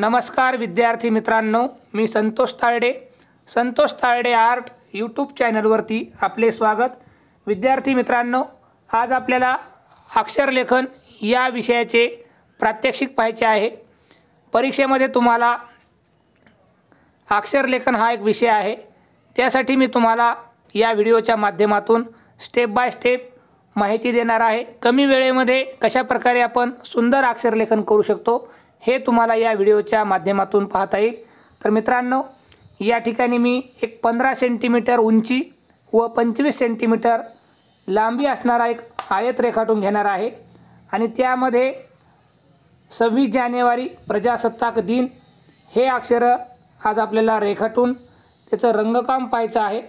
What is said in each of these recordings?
नमस्कार विद्यार्थी मित्रांनो, मी संतोष ताळडे. संतोष ताळडे आर्ट यूट्यूब चॅनलवरती आपले स्वागत. विद्यार्थी मित्रांनो, आज आपल्याला अक्षर लेखन या विषयाचे प्रात्यक्षिक पाहायचे आहे. परीक्षेमध्ये तुम्हाला अक्षर लेखन हा एक विषय आहे, त्यासाठी मी तुम्हाला या व्हिडिओच्या माध्यमातून स्टेप बाय स्टेप माहिती देणार आहे. कमी वेळेमध्ये कशा प्रकारे आपण सुंदर अक्षर लेखन करू शकतो हे तुम्हाला या व्हिडिओच्या माध्यमातून पाहता येईल. तर मित्रांनो, या ठिकाणी मी एक 15 सेंटीमीटर उंची व 25 सेंटीमीटर लांबी असणारा एक आयत रेखाटून घेणार आहे आणि त्यामध्ये 26 जानेवारी प्रजासत्ताक दिन हे अक्षर आज आपल्याला रेखाटून त्याचं रंगकाम पाहायचं आहे.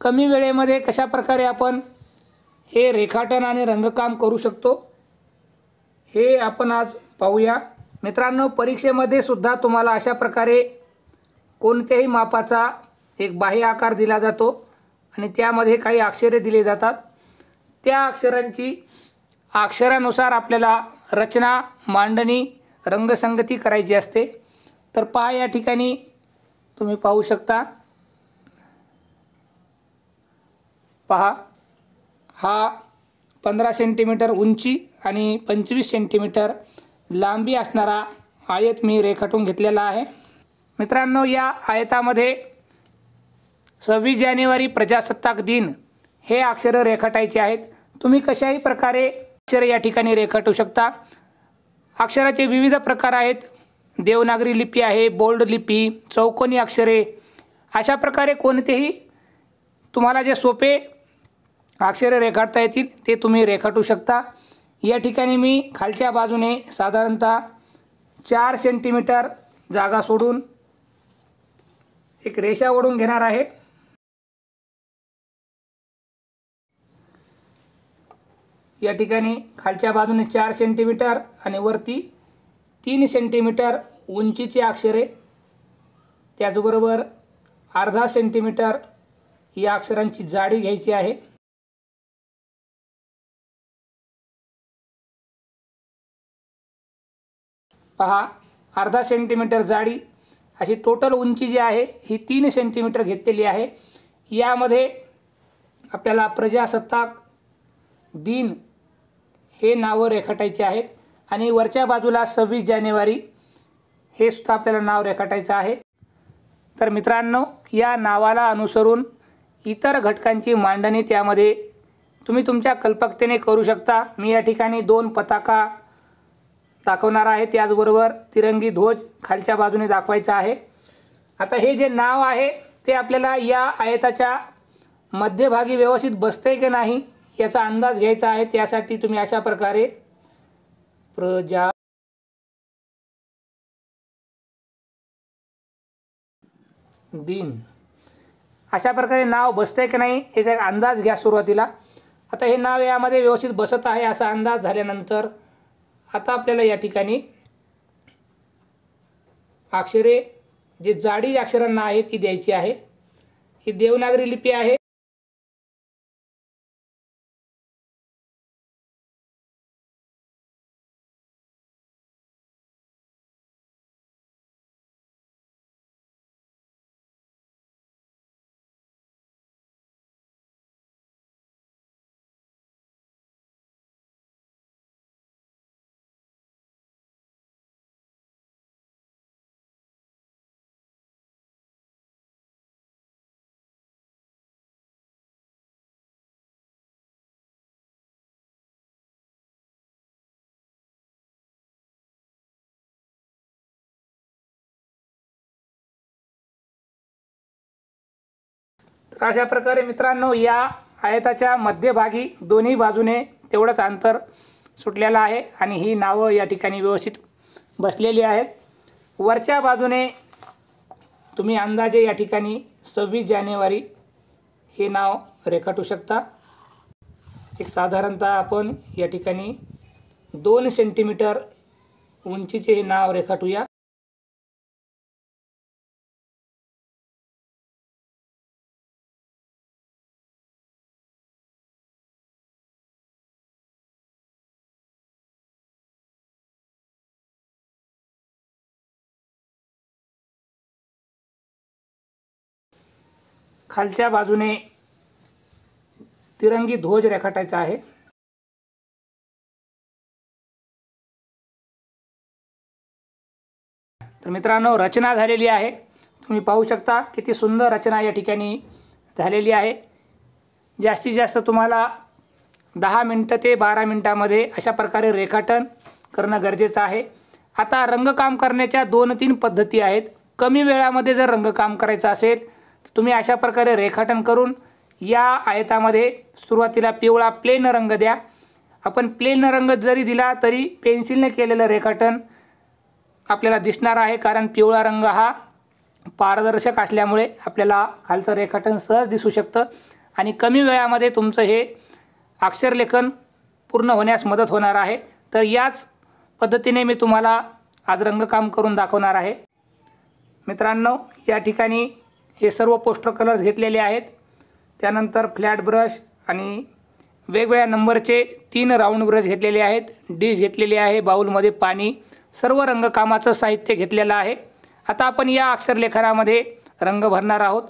कमी वेळेमध्ये कशा प्रकारे आपण हे रेखाटन आणि रंगकाम करू शकतो हे आपण आज पाहूया. मित्रांनो, परीक्षेमध्ये सुद्धा तुम्हाला अशा प्रकारे कोणत्याही मापाचा एक बाह्य आकार दिला जातो आणि त्यामध्ये काही अक्षरे दिले जातात. त्या अक्षरांची अक्षरानुसार आपल्याला रचना, मांडणी, रंगसंगती करायची असते. तर पहा, या ठिकाणी तुम्ही पाहू शकता. पहा, हा 15 सेंटीमीटर उंची आणि 25 सेंटीमीटर लांबी असणारा आयत मी रेखाटून घेतलेला आहे. मित्रांनो, या आयतामध्ये 26 जानेवारी प्रजासत्ताक दिन हे अक्षर रेखाटायचे आहेत. तुम्ही कशाही प्रकारे अक्षर या ठिकाणी रेखाटू शकता. अक्षराचे विविध प्रकार आहेत. देवनागरी लिपी आहे, बोल्ड लिपी, चौकोनी अक्षरे, अशा प्रकारे कोणतेही तुम्हाला जे सोपे अक्षरे रेखाटता येतील ते तुम्ही रेखाटू शकता. या ठिकाणी मी खालच्या बाजूने साधारणतः 4 सेंटीमीटर जागा सोडून एक रेषा ओढून घेणार आहे. या ठिकाणी खालच्या बाजूने 4 सेंटीमीटर आणि वरती 3 सेंटीमीटर उंचीची अक्षरे, त्याचबरोबर अर्धा सेंटीमीटर या अक्षरांची जाडी घ्यायची आहे. पहा, अर्धा सेंटीमीटर जाडी अशी टोटल उंची जी आहे ही 3 सेंटीमीटर घेतलेली आहे. यामध्ये आपल्याला प्रजासत्ताक दिन हे नावं रेखाटायचे आहेत आणि वरच्या बाजूला 26 जानेवारी हे सुद्धा आपल्याला नाव रेखाटायचं आहे. तर मित्रांनो, या नावाला अनुसरून इतर घटकांची मांडणी त्यामध्ये तुम्ही तुमच्या कल्पकतेने करू शकता. मी या ठिकाणी 2 पताका दाखवणार आहे, त्याचबरोबर तिरंगी ध्वज खालच्या बाजूने दाखवायचा आहे. आता हे जे नाव आहे ते आपल्याला या आयताच्या मध्यभागी व्यवस्थित बसते की नाही याचा अंदाज घ्यायचा आहे. त्यासाठी तुम्ही अशा प्रकारे दिन अशा प्रकारे नाव बसते की नाही याचा अंदाज घ्या सुरुवातीला. आता हे नाव यामध्ये व्यवस्थित बसत आहे असा अंदाज झाल्यानंतर आता आपल्याला या ठिकाणी अक्षरे जे जाडी अक्षरांना आहे ती द्यायची आहे. ही देवनागरी लिपी आहे. अशा प्रकारे मित्रांनो, या आयताच्या मध्यभागी दोन्ही बाजूने तेवढंच अंतर सुटलेलं आहे आणि ही नावं या ठिकाणी व्यवस्थित बसलेली आहेत. वरच्या बाजूने तुम्ही अंदाजे या ठिकाणी 26 जानेवारी हे नाव रेखाटू शकता. एक साधारणतः आपण या ठिकाणी 2 सेंटीमीटर उंचीचे हे नाव रेखाटूया. खालच्या बाजूने तिरंगी ध्वज रेखाटायचा आहे। तर मित्रांनो रचना झालेली आहे, तुम्ही पाहू शकता किती सुंदर रचना या ठिकाणी झालेली आहे। जास्तीत जास्त तुम्हाला 10 मिनटं ते 12 मिनटामध्ये अशा प्रकारे रेखाटन करणं गरजेचं आहे। आता रंगकाम करण्याच्या 2-3 पद्धती आहेत। कमी वेळामध्ये जर रंगकाम करायचं असेल तर तुम्ही अशा प्रकारे रेखाटन करून या आयतामध्ये सुरुवातीला पिवळा प्लेन रंग द्या। आपण प्लेन रंग जरी दिला तरी पेन्सिलने केलेलं रेखाटन आपल्याला दिसणार आहे, कारण पिवळा रंग हा पारदर्शक असल्यामुळे आपल्याला खालचं रेखाटन सहज दिसू शकतं आणि कमी वेळामध्ये तुमचं हे अक्षरलेखन पूर्ण होण्यास मदत होणार आहे। तर याच पद्धतीने मी तुम्हाला आज रंगकाम करून दाखवणार आहे। मित्रांनो या ठिकाणी हे सर्व पोस्टर कलर्स घेतलेले आहेत, त्यानंतर फ्लॅट ब्रश आणि वेगवेगळ्या नंबरचे 3 राऊंड ब्रश घेतलेले आहेत, डिश घेतलेली आहे, बाउलमध्ये पाणी, सर्व रंगकामाचं साहित्य घेतलेलं आहे। आता आपण या अक्षरलेखनामध्ये रंग भरणार आहोत।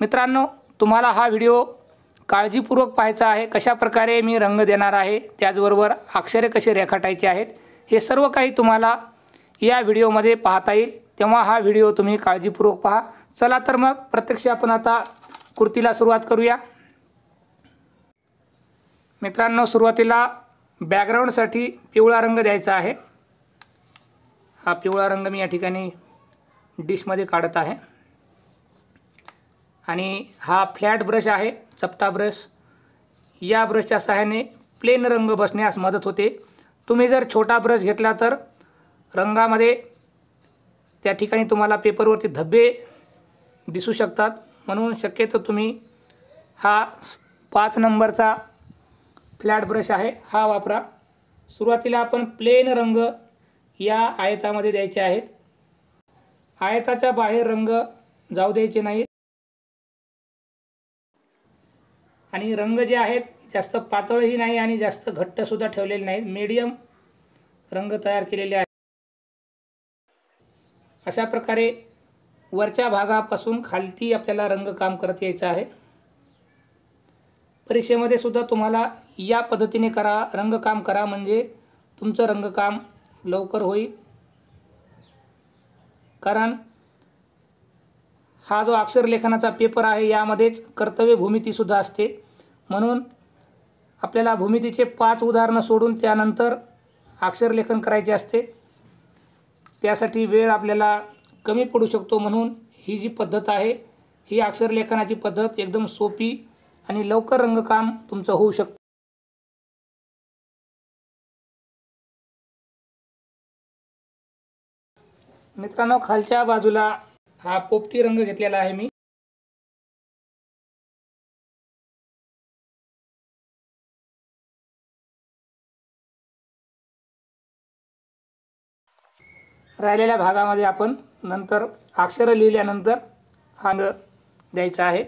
मित्रांनो तुम्हाला हा व्हिडिओ काळजीपूर्वक पाहायचा आहे, कशा प्रकारे मी रंग देणार आहे, त्याचबरोबर अक्षरे कसे रेखाटायचे आहेत हे सर्व काही तुम्हाला या व्हिडिओमध्ये पाहता येईल, तेव्हा हा व्हिडिओ तुम्ही काळजीपूर्वक पहा। चला तर मग प्रत्यक्ष आपण आता कृतीला सुरुवात करूया। मित्रांनो सुरुवातीला बॅकग्राऊंडसाठी पिवळा रंग द्यायचा आहे। हा पिवळा रंग मी या ठिकाणी डिशमध्ये काढत आहे आणि हा फ्लॅट ब्रश आहे, चपटा ब्रश, या ब्रशच्या सहाय्याने प्लेन रंग बसण्यास मदत होते। तुम्ही जर छोटा ब्रश घेतला तर रंगामध्ये त्या ठिकाणी तुम्हाला पेपरवरती धब्बे दिसू शकतात, म्हणून शक्यतो तुम्ही हा 5 नंबरचा फ्लॅट ब्रश आहे हा वापरा। सुरुवातीला आपण प्लेन रंग या आयतामध्ये द्यायचे आहेत, आयताच्या बाहेर रंग जाऊ द्यायचे नाहीत आणि रंग जे आहेत जास्त पातळही नाही आणि जास्त घट्टसुद्धा ठेवलेले नाहीत, मीडियम रंग तयार केलेले आहेत। अशा प्रकारे वरच्या भागापासून खालती आपल्याला रंगकाम करत यायचं आहे। परीक्षेमध्ये सुद्धा तुम्हाला या पद्धतीने करा रंगकाम करा, म्हणजे तुमचं रंगकाम लवकर होईल, कारण हा जो अक्षरलेखनाचा पेपर आहे यामध्येच कर्तव्य भूमितीसुद्धा असते, म्हणून आपल्याला भूमितीचे 5 उदाहरणं सोडून त्यानंतर अक्षरलेखन करायचे असते, त्यासाठी वेळ आपल्याला कमी पडू शकतो, म्हणून ही जी पद्धत आहे ही अक्षरलेखनाची पद्धत एकदम सोपी आणि लवकर रंगकाम तुमचं होऊ शकतं। मित्रांनो खालच्या बाजूला हा पोपटी रंग घेतलेला आहे मी, राहिलेल्या भागामध्ये आपण नंतर अक्षर लिहिल्यानंतर हा रंग द्यायचा आहे।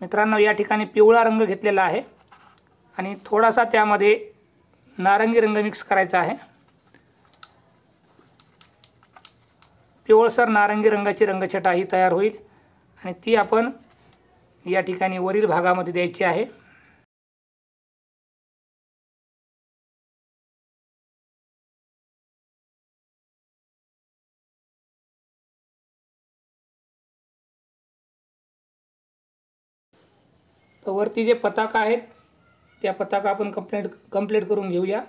मित्रांनो या ठिकाणी पिवळा रंग घेतलेला आहे आणि थोडासा त्यामध्ये नारंगी रंग मिक्स करायचा आहे, पिवळसर नारंगी रंगाची रंगछटा ही तयार होईल आणि ती आपण या ठिकाणी वरील भागामध्ये द्यायची आहे। तर वरती जे पताका आहेत त्या पताका आपण कंप्लीट करून घेऊया।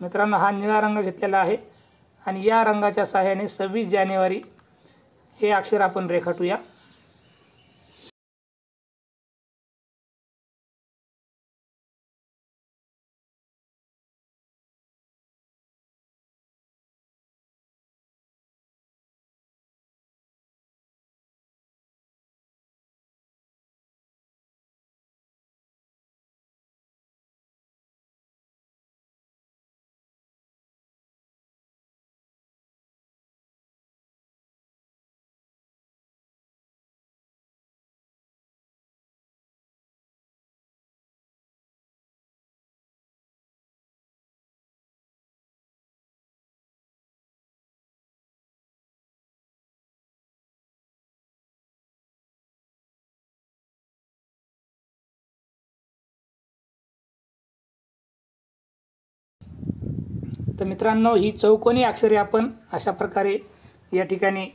मित्रांनो हा निळा रंग घेतलेला आहे आणि या रंगाच्या सहाय्याने 26 जानेवारी हे अक्षर आपण रेखाटूया। तर मित्रांनो ही चौकोनी अक्षरे आपण अशा प्रकारे या ठिकाणी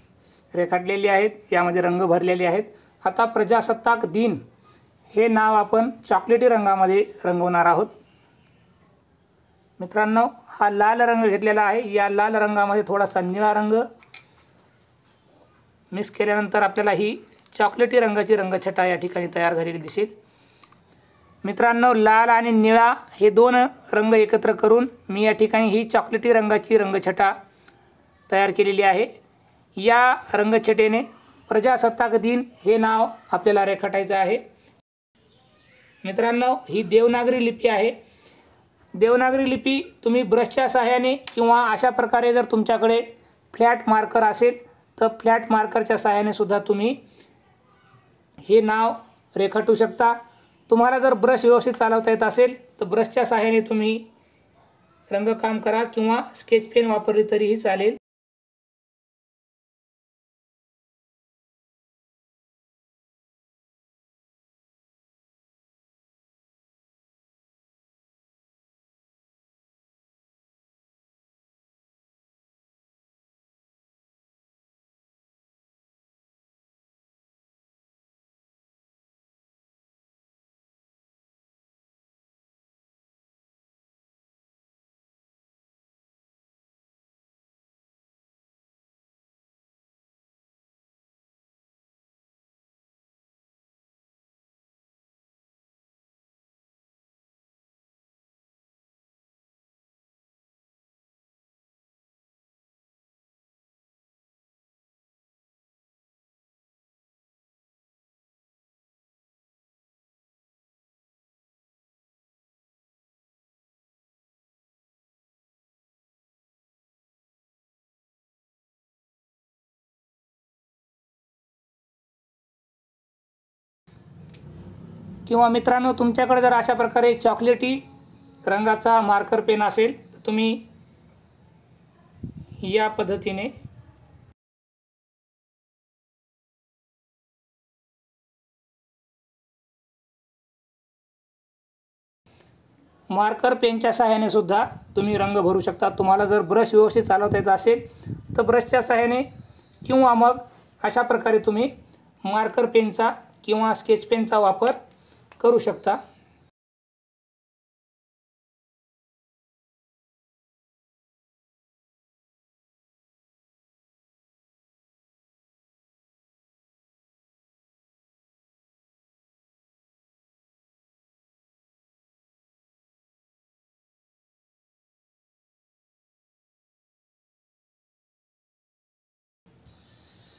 रेखाटलेली आहेत, यामध्ये रंग भरलेले आहेत। आता प्रजासत्ताक दिन हे नाव आपण चॉकलेटी रंगामध्ये रंगवणार आहोत। मित्रांनो हा लाल रंग घेतलेला आहे, या लाल रंगामध्ये थोडासा निळा रंग मिक्स केल्यानंतर आपल्याला ही चॉकलेटी रंगाची रंगछटा या ठिकाणी तयार झालेली दिसेल। मित्रांनो लाल आणि निळा हे दोन रंग एकत्र करून मी या ठिकाणी ही चॉकलेटी रंगाची रंगछटा तयार केलेली आहे। या रंगछटेने प्रजासत्ताक दिन हे नाव आपल्याला रेखाटायचं आहे। मित्रांनो ही देवनागरी लिपी आहे। देवनागरी लिपी तुम्ही ब्रशच्या सहाय्याने किंवा अशा प्रकारे जर तुमच्याकडे फ्लॅट मार्कर असेल तर फ्लॅट मार्करच्या सहाय्याने सुद्धा तुम्ही हे नाव रेखाटू शकता। तुम्हाला जर ब्रश व्यवस्थित चालवता येत असेल तर ब्रशच्या सहाय्याने तुम्ही रंगकाम करा किंवा स्केच पेन वापरली तरीही चालेल। किंवा मित्रांनो तुमच्याकडे जर अशा प्रकारे चॉकलेटी रंगाचा मार्कर पेन असेल तर तुम्ही या पद्धतीने मार्कर पेनच्या सहाय्याने सुद्धा तुम्ही रंग भरू शकता। तुम्हाला जर ब्रश व्यवस्थित चालवता येत असेल तर ब्रशच्या सहाय्याने किंवा मग अशा प्रकारे तुम्ही मार्कर पेनचा किंवा स्केच पेनचा वापर करू शकता।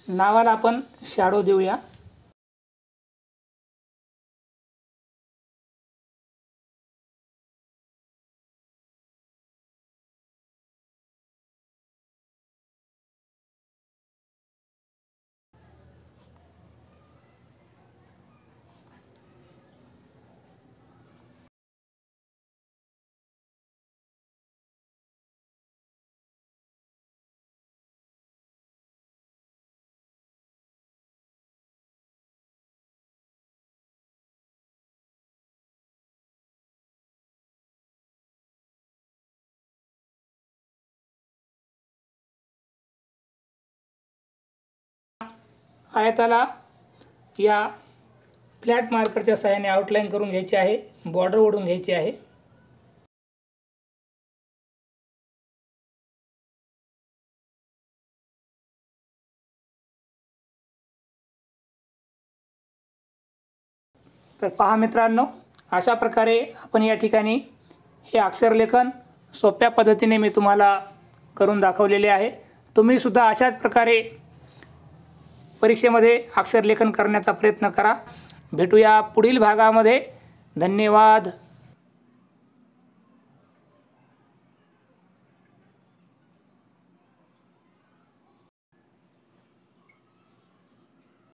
नावाला आपण शॅडो देऊया। आयताला या फ्लॅट मार्करच्या सहाय्याने आउटलाइन करून घ्यायची आहे, बॉर्डर ओढून घ्यायची आहे। तर पहा मित्रांनो अशा प्रकारे आपण या ठिकाणी हे अक्षरलेखन सोप्या पद्धतीने मी तुम्हाला करून दाखवलेले आहे। तुम्ही सुद्धा अशाच प्रकारे परीक्षेमध्ये अक्षरलेखन करण्याचा प्रयत्न करा। भेटूया पुढील भागामध्ये। धन्यवाद।